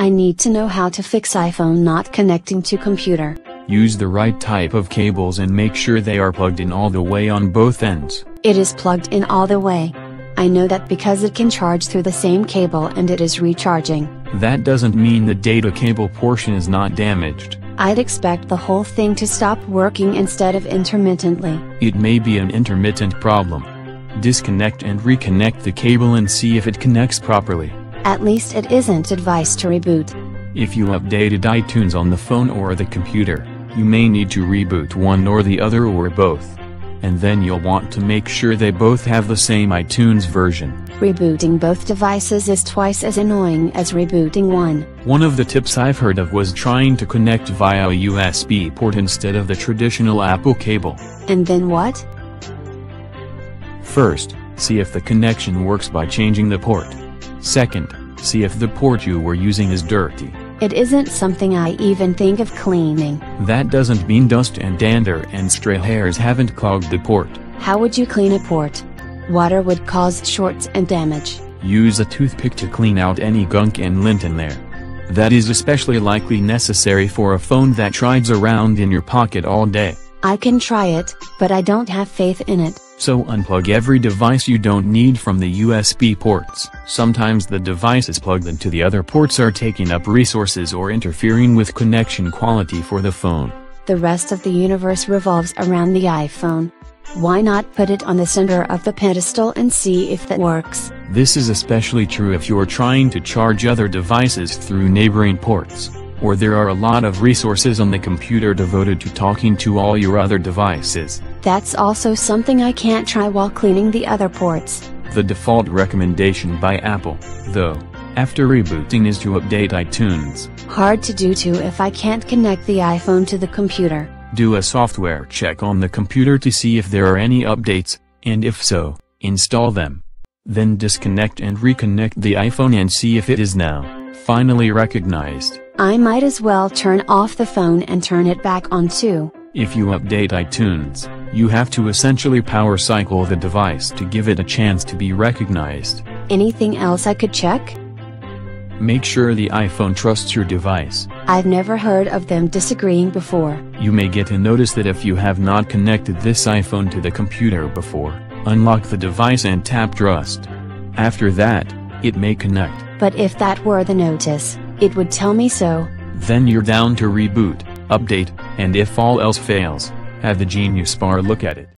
I need to know how to fix iPhone not connecting to computer. Use the right type of cables and make sure they are plugged in all the way on both ends. It is plugged in all the way. I know that because it can charge through the same cable and it is recharging. That doesn't mean the data cable portion is not damaged. I'd expect the whole thing to stop working instead of intermittently. It may be an intermittent problem. Disconnect and reconnect the cable and see if it connects properly. At least it isn't advised to reboot. If you updated iTunes on the phone or the computer, you may need to reboot one or the other or both. And then you'll want to make sure they both have the same iTunes version. Rebooting both devices is twice as annoying as rebooting one. One of the tips I've heard of was trying to connect via a USB port instead of the traditional Apple cable. And then what? First, see if the connection works by changing the port. Second, see if the port you were using is dirty. It isn't something I even think of cleaning. That doesn't mean dust and dander and stray hairs haven't clogged the port. How would you clean a port? Water would cause shorts and damage. Use a toothpick to clean out any gunk and lint in there. That is especially likely necessary for a phone that rides around in your pocket all day. I can try it, but I don't have faith in it. So unplug every device you don't need from the USB ports. Sometimes the devices plugged into the other ports are taking up resources or interfering with connection quality for the phone. The rest of the universe revolves around the iPhone. Why not put it on the center of the pedestal and see if that works? This is especially true if you're trying to charge other devices through neighboring ports, or there are a lot of resources on the computer devoted to talking to all your other devices. That's also something I can't try while cleaning the other ports. The default recommendation by Apple, though, after rebooting is to update iTunes. Hard to do too if I can't connect the iPhone to the computer. Do a software check on the computer to see if there are any updates, and if so, install them. Then disconnect and reconnect the iPhone and see if it is now finally recognized. I might as well turn off the phone and turn it back on too. If you update iTunes, you have to essentially power cycle the device to give it a chance to be recognized. Anything else I could check? Make sure the iPhone trusts your device. I've never heard of them disagreeing before. You may get a notice that if you have not connected this iPhone to the computer before, unlock the device and tap Trust. After that, it may connect. But if that were the notice, it would tell me so. Then you're down to reboot, update, and if all else fails, have the Genius Bar look at it.